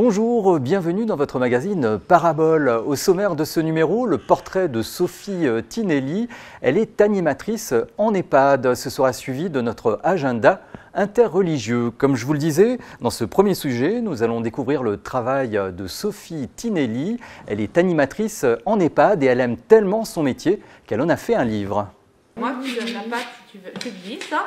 Bonjour, bienvenue dans votre magazine Paraboles. Au sommaire de ce numéro, le portrait de Sophie Tinelli. Elle est animatrice en EHPAD. Ce sera suivi de notre agenda interreligieux. Comme je vous le disais, dans ce premier sujet, nous allons découvrir le travail de Sophie Tinelli. Elle est animatrice en EHPAD et elle aime tellement son métier qu'elle en a fait un livre. Moi, tu donnes la pâte si tu veux. Tu te dis ça ?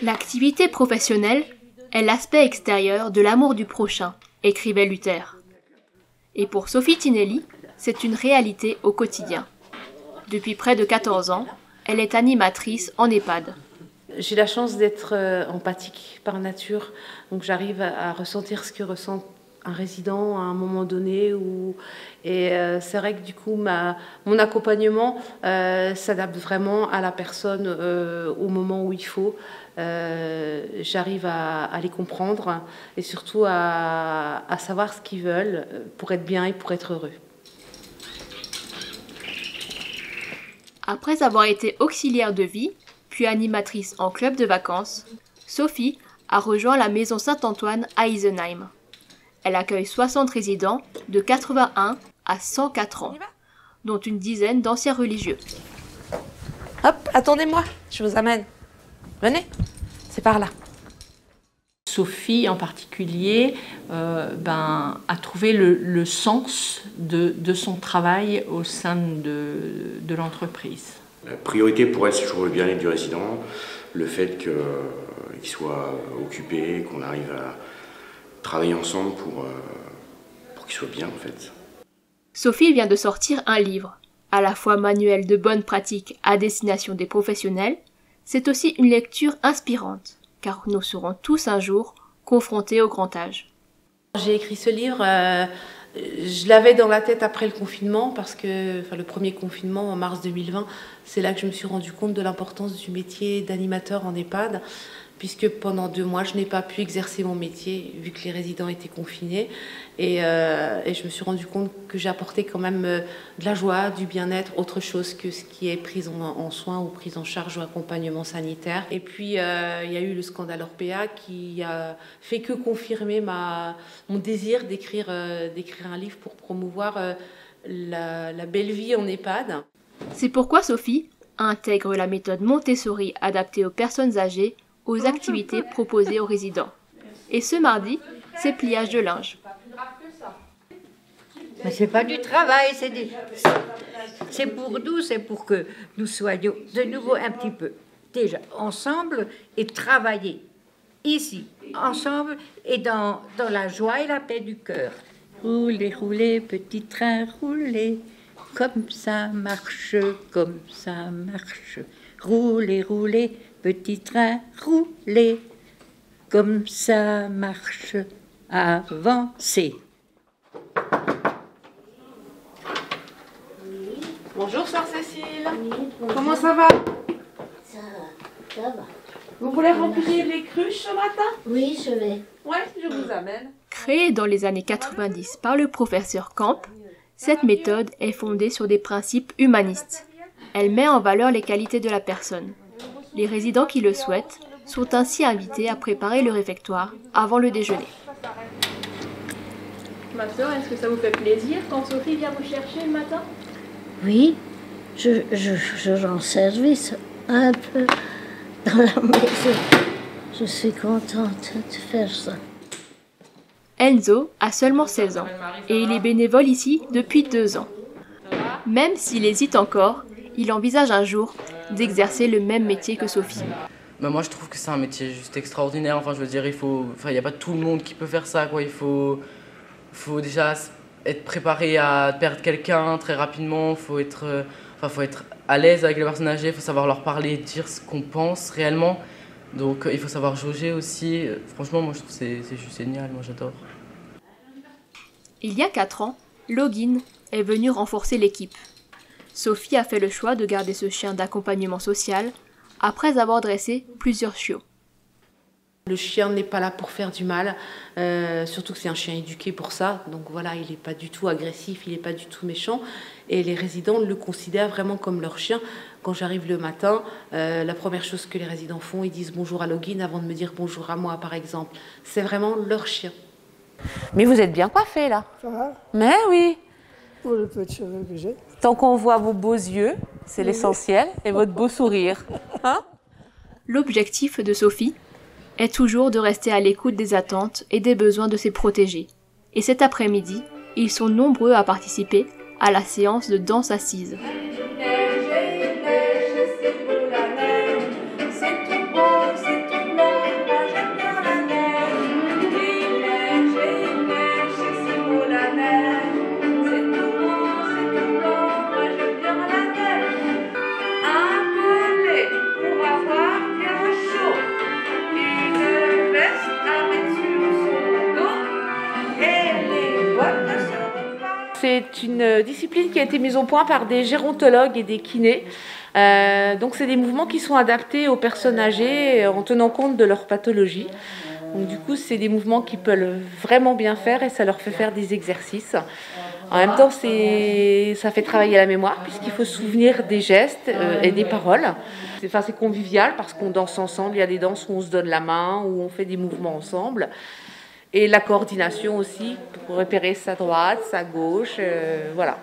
L'activité professionnelle est l'aspect extérieur de l'amour du prochain, écrivait Luther. Et pour Sophie Tinelli, c'est une réalité au quotidien. Depuis près de 14 ans, elle est animatrice en EHPAD. J'ai la chance d'être empathique par nature, donc j'arrive à ressentir ce que ressent un résident à un moment donné. C'est vrai que du coup, mon accompagnement s'adapte vraiment à la personne au moment où il faut. J'arrive à les comprendre et surtout à savoir ce qu'ils veulent pour être bien et pour être heureux. Après avoir été auxiliaire de vie, puis animatrice en club de vacances, Sophie a rejoint la maison Saint-Antoine à Issenheim. Elle accueille 60 résidents de 81 à 104 ans, dont une dizaine d'anciens religieux. Hop, attendez-moi, je vous amène. Venez, c'est par là. Sophie, en particulier, a trouvé le sens de son travail au sein de l'entreprise. La priorité pour elle, c'est toujours le bien-être du résident, le fait qu'il soit occupé, qu'on arrive à travailler ensemble pour qu'ils soient bien en fait. Sophie vient de sortir un livre, à la fois manuel de bonnes pratiques à destination des professionnels, c'est aussi une lecture inspirante, car nous serons tous un jour confrontés au grand âge. J'ai écrit ce livre, je l'avais dans la tête après le confinement, parce que le premier confinement en mars 2020, c'est là que je me suis rendu compte de l'importance du métier d'animateur en EHPAD. Puisque pendant 2 mois, je n'ai pas pu exercer mon métier, vu que les résidents étaient confinés. Et je me suis rendu compte que j'apportais quand même de la joie, du bien-être, autre chose que ce qui est pris en soins ou prise en charge ou accompagnement sanitaire. Et puis, il y a eu le scandale Orpéa qui a fait que confirmer mon désir d'écrire un livre pour promouvoir la belle vie en EHPAD. C'est pourquoi Sophie intègre la méthode Montessori adaptée aux personnes âgées aux activités proposées aux résidents. Et ce mardi, c'est pliage de linge. Mais c'est pas du travail, c'est pour nous, c'est pour que nous soyons de nouveau un petit peu déjà ensemble et travailler ici, ensemble et dans la joie et la paix du cœur. Roulez, roulez, petit train, roulez, comme ça marche, comme ça marche. Roulez, roulez, petit train, roulez, comme ça marche, avancez. Bonjour, soeur Cécile. Oui, bonjour. Comment ça va? Ça va, ça va. Vous voulez remplir les cruches ce matin? Oui, je vais. Oui, je vous amène. Créée dans les années 90 par le professeur Camp, cette méthode est fondée sur des principes humanistes. Elle met en valeur les qualités de la personne. Les résidents qui le souhaitent sont ainsi invités à préparer le réfectoire avant le déjeuner. Ma soeur, est-ce que ça vous fait plaisir quand Sophie vient vous chercher le matin? Oui, je rends service un peu dans la maison. Je suis contente de faire ça. Enzo a seulement 16 ans et il est bénévole ici depuis 2 ans. Même s'il hésite encore, il envisage un jour d'exercer le même métier que Sophie. Bah moi je trouve que c'est un métier juste extraordinaire, enfin je veux dire il n'y a pas tout le monde qui peut faire ça quoi, il faut déjà être préparé à perdre quelqu'un très rapidement, faut être à l'aise avec les personnes âgées, il faut savoir leur parler, dire ce qu'on pense réellement. Donc il faut savoir jauger aussi, franchement moi je trouve que c'est juste génial, moi j'adore. Il y a 4 ans, Logan est venu renforcer l'équipe. Sophie a fait le choix de garder ce chien d'accompagnement social après avoir dressé plusieurs chiots. Le chien n'est pas là pour faire du mal, surtout que c'est un chien éduqué pour ça. Donc voilà, il n'est pas du tout agressif, il n'est pas du tout méchant. Et les résidents le considèrent vraiment comme leur chien. Quand j'arrive le matin, la première chose que les résidents font, ils disent bonjour à Logan avant de me dire bonjour à moi, par exemple. C'est vraiment leur chien. Mais vous êtes bien coiffée là. Ça va? Mais oui. Pour le peu de cheveux que j'ai. Tant qu'on voit vos beaux yeux, c'est l'essentiel, et votre beau sourire. Hein? L'objectif de Sophie est toujours de rester à l'écoute des attentes et des besoins de ses protégés. Et cet après-midi, ils sont nombreux à participer à la séance de danse assise. C'est une discipline qui a été mise au point par des gérontologues et des kinés. Donc c'est des mouvements qui sont adaptés aux personnes âgées en tenant compte de leur pathologie. Donc du coup, c'est des mouvements qu'ils peuvent vraiment bien faire et ça leur fait faire des exercices. En même temps, ça fait travailler la mémoire puisqu'il faut se souvenir des gestes et des paroles. C'est convivial parce qu'on danse ensemble. Il y a des danses où on se donne la main, où on fait des mouvements ensemble. Et la coordination aussi, pour repérer sa droite, sa gauche, voilà.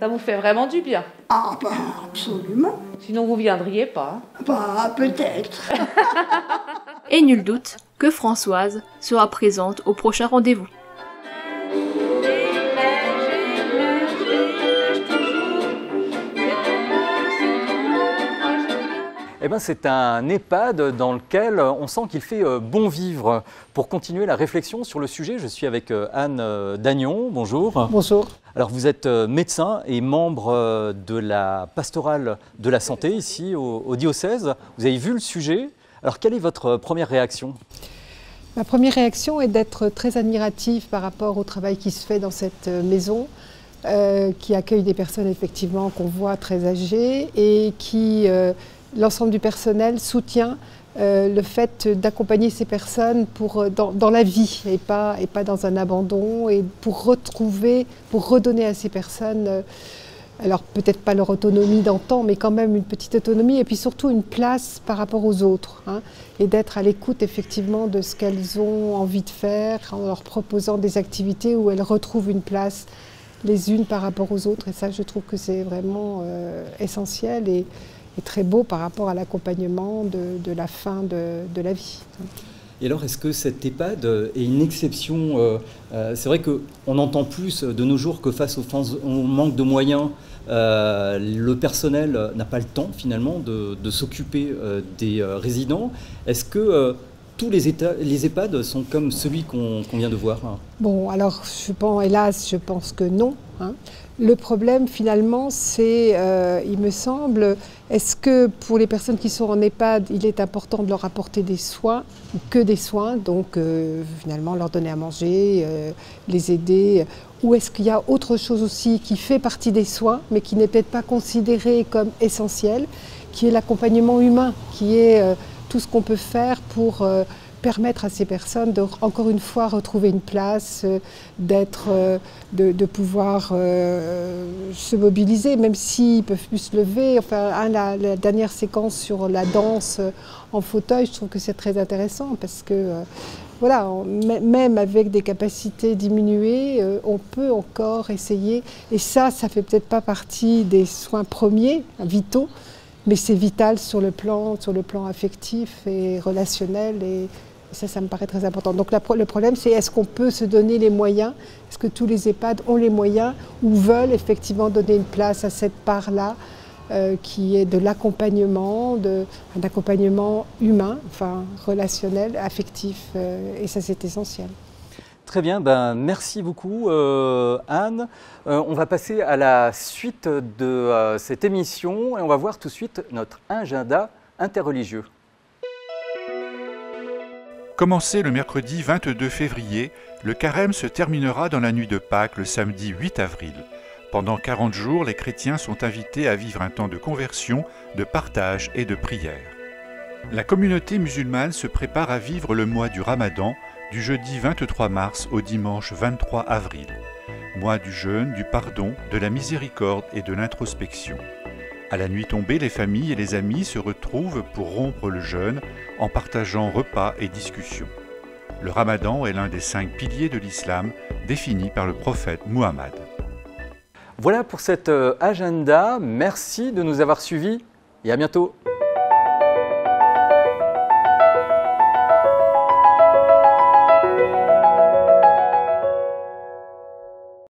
Ça vous fait vraiment du bien? Ah, bah, absolument. Sinon, vous ne viendriez pas. Bah, peut-être. Et nul doute que Françoise sera présente au prochain rendez-vous. Eh ben, c'est un EHPAD dans lequel on sent qu'il fait bon vivre. Pour continuer la réflexion sur le sujet, je suis avec Anne Dagnon. Bonjour. Bonjour. Alors, vous êtes médecin et membre de la pastorale de la santé ici au diocèse. Vous avez vu le sujet. Alors, quelle est votre première réaction? Ma première réaction est d'être très admirative par rapport au travail qui se fait dans cette maison. Qui accueille des personnes effectivement qu'on voit très âgées et qui, l'ensemble du personnel, soutient le fait d'accompagner ces personnes dans la vie et pas dans un abandon, et pour redonner à ces personnes, alors peut-être pas leur autonomie d'antan, mais quand même une petite autonomie et puis surtout une place par rapport aux autres, hein, et d'être à l'écoute effectivement de ce qu'elles ont envie de faire en leur proposant des activités où elles retrouvent une place les unes par rapport aux autres, et ça je trouve que c'est vraiment essentiel et très beau par rapport à l'accompagnement de la fin de la vie. Et alors, est-ce que cet EHPAD est une exception? C'est vrai qu'on entend plus de nos jours que face au manque de moyens, le personnel n'a pas le temps finalement de s'occuper des résidents. Est-ce que tous les EHPAD sont comme celui qu'on vient de voir? Bon, alors, hélas, je pense que non. Hein. Le problème, finalement, c'est, il me semble, est-ce que pour les personnes qui sont en EHPAD, il est important de leur apporter des soins, que des soins, donc finalement leur donner à manger, les aider, ou est-ce qu'il y a autre chose aussi qui fait partie des soins, mais qui n'est peut-être pas considéré comme essentiel, qui est l'accompagnement humain, qui est... tout ce qu'on peut faire pour permettre à ces personnes de, encore une fois, retrouver une place, de pouvoir se mobiliser, même s'ils ne peuvent plus se lever. Enfin, la dernière séquence sur la danse en fauteuil, je trouve que c'est très intéressant parce que, voilà, même avec des capacités diminuées, on peut encore essayer. Et ça ne fait peut-être pas partie des soins premiers, vitaux, mais c'est vital sur le plan affectif et relationnel, et ça me paraît très important. Donc le problème, c'est est-ce qu'on peut se donner les moyens? Est-ce que tous les EHPAD ont les moyens ou veulent effectivement donner une place à cette part-là qui est de l'accompagnement, un accompagnement humain, enfin relationnel, affectif, et ça c'est essentiel. Très bien, ben, merci beaucoup Anne. On va passer à la suite de cette émission et on va voir tout de suite notre agenda interreligieux. Commencé le mercredi 22 février, le carême se terminera dans la nuit de Pâques le samedi 8 avril. Pendant 40 jours, les chrétiens sont invités à vivre un temps de conversion, de partage et de prière. La communauté musulmane se prépare à vivre le mois du Ramadan, du jeudi 23 mars au dimanche 23 avril, mois du jeûne, du pardon, de la miséricorde et de l'introspection. À la nuit tombée, les familles et les amis se retrouvent pour rompre le jeûne en partageant repas et discussions. Le ramadan est l'un des 5 piliers de l'islam définis par le prophète Muhammad. Voilà pour cette agenda. Merci de nous avoir suivis et à bientôt.